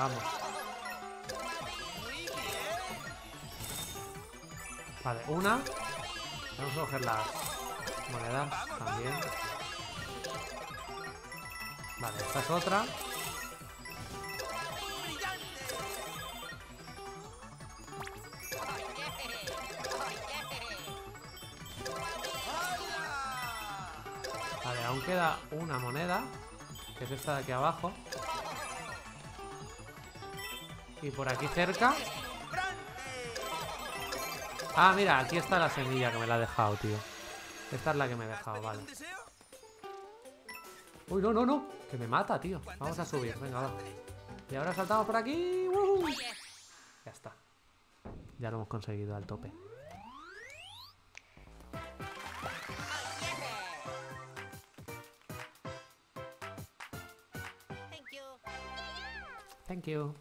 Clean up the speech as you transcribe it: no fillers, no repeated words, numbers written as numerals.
Vamos. Vale, una. Vamos a coger las monedas también. Vale, esta es otra. Vale, aún queda una moneda, que es esta de aquí abajo. Y por aquí cerca. Ah, mira, aquí está la semilla que me la ha dejado, tío. Esta es la que me ha dejado, vale. Uy, no, no, no, que me mata, tío. Vamos a subir, venga, va. Y ahora saltamos por aquí. ¡Uh! Ya está. Ya lo hemos conseguido al tope. Thank you.